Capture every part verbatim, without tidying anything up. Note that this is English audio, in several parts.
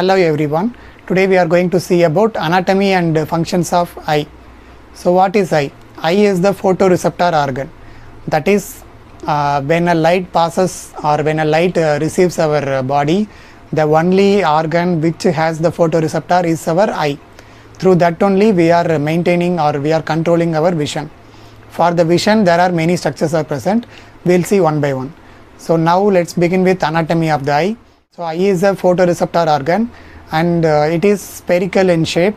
Hello everyone. Today we are going to see about anatomy and functions of eye. So what is eye? Eye is the photoreceptor organ. That is, uh, when a light passes or when a light uh, receives our uh, body, the only organ which has the photoreceptor is our eye. Through that only we are maintaining or we are controlling our vision. For the vision, there are many structures are present. We will see one by one. So now let's begin with anatomy of the eye. So eye is a photoreceptor organ and uh, it is spherical in shape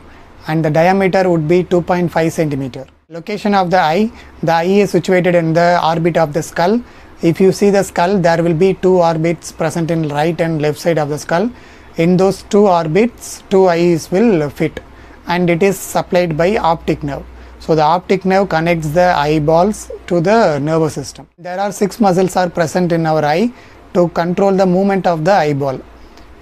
and the diameter would be two point five centimeter. Location of the eye, the eye is situated in the orbit of the skull. If you see the skull, there will be two orbits present in right and left side of the skull. In those two orbits, two eyes will fit and it is supplied by optic nerve. So the optic nerve connects the eyeballs to the nervous system. There are six muscles are present in our eye to control the movement of the eyeball.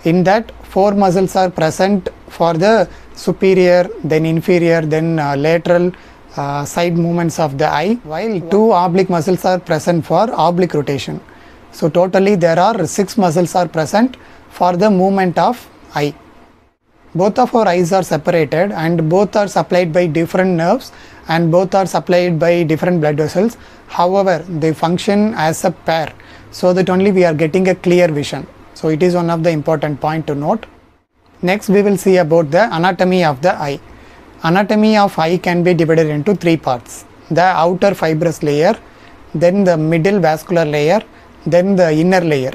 In that, four muscles are present for the superior, then inferior, then uh, lateral uh, side movements of the eye, while two oblique muscles are present for oblique rotation. So totally there are six muscles are present for the movement of eye. Both of our eyes are separated and both are supplied by different nerves and both are supplied by different blood vessels. However, they function as a pair, so that only we are getting a clear vision. So it is one of the important point to note. Next we will see about the anatomy of the eye. Anatomy of eye can be divided into three parts: the outer fibrous layer, then the middle vascular layer, then the inner layer.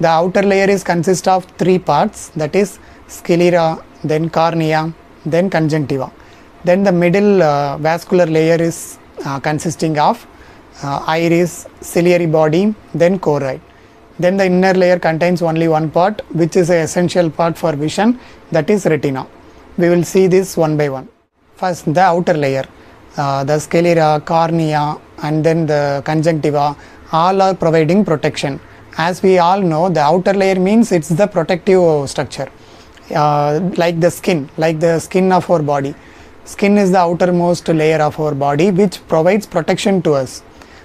The outer layer is consist of three parts, that is sclera, then cornea, then conjunctiva. Then the middle uh, vascular layer is uh, consisting of uh, iris, ciliary body, then choroid. Then the inner layer contains only one part, which is an essential part for vision, that is retina. We will see this one by one. First, the outer layer, uh, the sclera, cornea, and then the conjunctiva, all are providing protection. As we all know, the outer layer means it's the protective structure. Uh, like the skin, like the skin of our body. Skin is the outermost layer of our body which provides protection to us.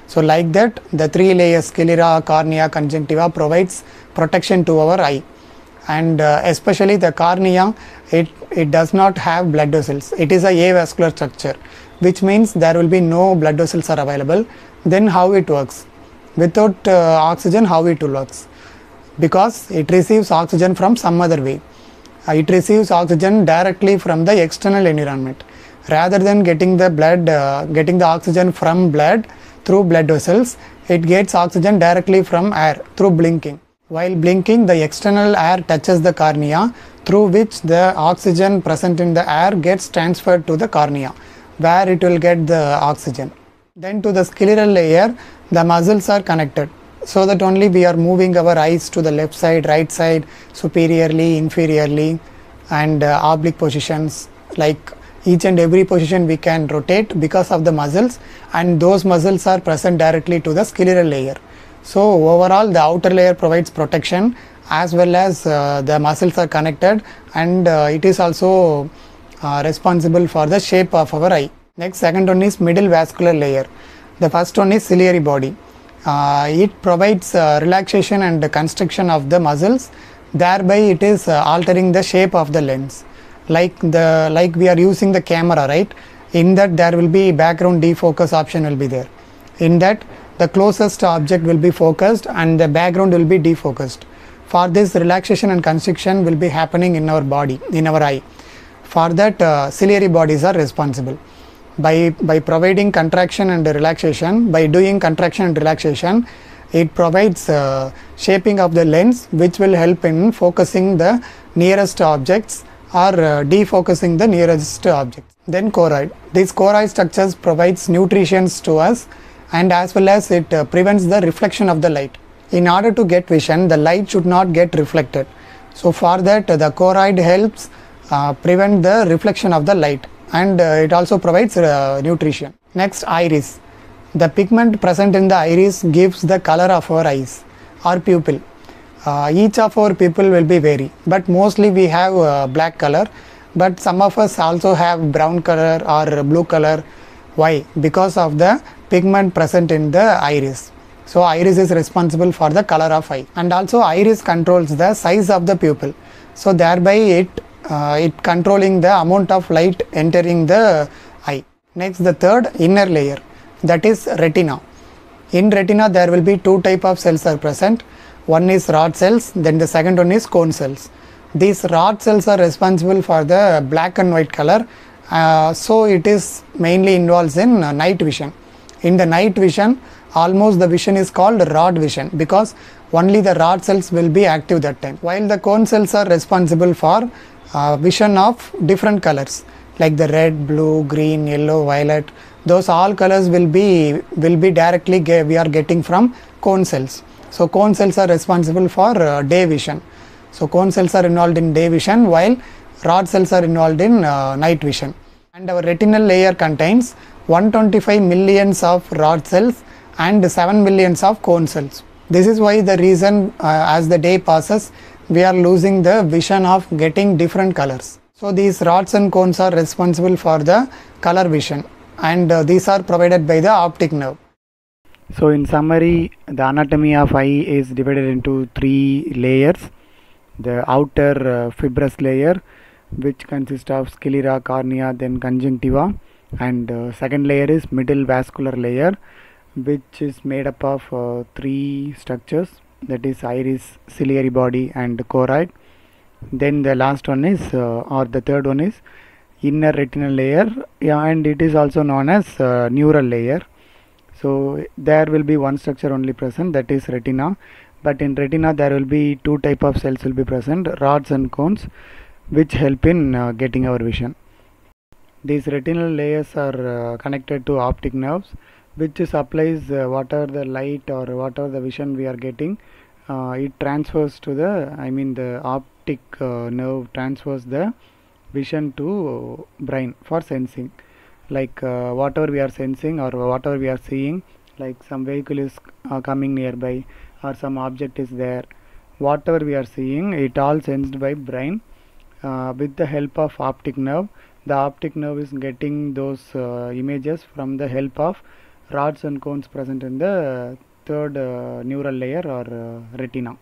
So like that, the three layers sclera, cornea, conjunctiva provides protection to our eye. And uh, especially the cornea, it, it does not have blood vessels. It is a avascular structure, which means there will be no blood vessels are available. Then how it works? Without uh, oxygen, how it works? Because it receives oxygen from some other way. It receives oxygen directly from the external environment. Rather than getting the blood, uh, getting the oxygen from blood through blood vessels, it gets oxygen directly from air through blinking. While blinking, the external air touches the cornea, through which the oxygen present in the air gets transferred to the cornea, where it will get the oxygen. Then to the scleral layer, the muscles are connected, so that only we are moving our eyes to the left side, right side, superiorly, inferiorly, and uh, oblique positions. Like each and every position we can rotate because of the muscles, and those muscles are present directly to the scleral layer. So overall the outer layer provides protection, as well as uh, the muscles are connected, and uh, it is also uh, responsible for the shape of our eye. Next, second one is middle vascular layer. The first one is ciliary body. Uh, it provides uh, relaxation and the constriction of the muscles, thereby it is uh, altering the shape of the lens. Like the like we are using the camera, right? In that there will be background defocus option will be there. In that, the closest object will be focused and the background will be defocused. For this, relaxation and constriction will be happening in our body, in our eye. For that, uh, ciliary bodies are responsible. By, by providing contraction and relaxation, by doing contraction and relaxation, it provides uh, shaping of the lens, which will help in focusing the nearest objects or uh, defocusing the nearest objects. Then choroid. These choroid structures provides nutrition to us, and as well as it uh, prevents the reflection of the light. In order to get vision, the light should not get reflected. So for that, the choroid helps uh, prevent the reflection of the light. And uh, it also provides uh, nutrition. Next, iris. The pigment present in the iris gives the color of our eyes or pupil. Uh, each of our pupil will be vary, but mostly we have uh, black color, but some of us also have brown color or blue color. Why? Because of the pigment present in the iris. So iris is responsible for the color of eye, and also iris controls the size of the pupil. So thereby it uh, it controlling the amount of light entering the eye. Next, the third inner layer, that is retina. In retina there will be two type of cells are present. One is rod cells, then the second one is cone cells. These rod cells are responsible for the black and white color. Uh, so it is mainly involves in uh, night vision. In the night vision, almost the vision is called rod vision, because only the rod cells will be active that time. While the cone cells are responsible for uh, vision of different colors, like the red, blue, green, yellow, violet. Those all colors will be will be directly we are getting from cone cells. So cone cells are responsible for uh, day vision. So cone cells are involved in day vision, while rod cells are involved in uh, night vision. And our retinal layer contains one hundred twenty-five millions of rod cells and seven millions of cone cells. This is why the reason uh, as the day passes, we are losing the vision of getting different colors. So these rods and cones are responsible for the color vision, and uh, these are provided by the optic nerve. So in summary, the anatomy of eye is divided into three layers. The outer uh, fibrous layer, which consists of sclera, cornea, then conjunctiva, and uh, second layer is middle vascular layer, which is made up of uh, three structures, that is iris, ciliary body, and choroid. Then the last one is uh, or the third one is inner retinal layer, and it is also known as uh, neural layer. So there will be one structure only present, that is retina. But in retina there will be two type of cells will be present, rods and cones, which help in uh, getting our vision. These retinal layers are uh, connected to optic nerves, which supplies uh, whatever the light or whatever the vision we are getting, uh, it transfers to the, I mean the optic uh, nerve transfers the vision to brain for sensing, like uh, whatever we are sensing or whatever we are seeing, like some vehicle is uh, coming nearby or some object is there, whatever we are seeing, it all sensed by brain uh, with the help of optic nerve. The optic nerve is getting those uh, images from the help of rods and cones present in the third uh, neural layer or uh, retina.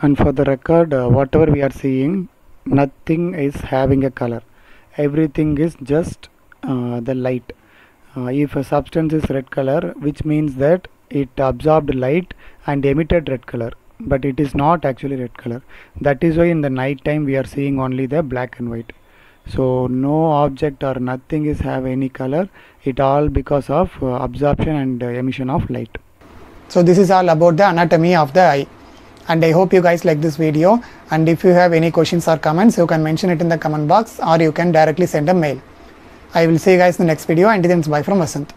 And for the record, uh, whatever we are seeing, nothing is having a color. Everything is just uh, the light. Uh, if a substance is red color, which means that it absorbed light and emitted red color, but it is not actually red color. That is why in the night time we are seeing only the black and white. So no object or nothing is have any color, it all because of uh, absorption and uh, emission of light. So this is all about the anatomy of the eye, and I hope you guys like this video, and if you have any questions or comments, you can mention it in the comment box, or you can directly send a mail. I will see you guys in the next video. Until then, bye from Vasanth.